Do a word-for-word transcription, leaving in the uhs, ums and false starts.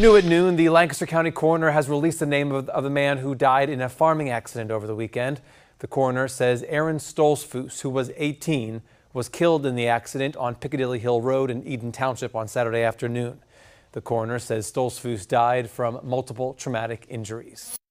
New at noon, the Lancaster County coroner has released the name of, of the man who died in a farming accident over the weekend. The coroner says Aaron Stolzfus, who was eighteen, was killed in the accident on Piccadilly Hill Road in Eden Township on Saturday afternoon. The coroner says Stolzfus died from multiple traumatic injuries.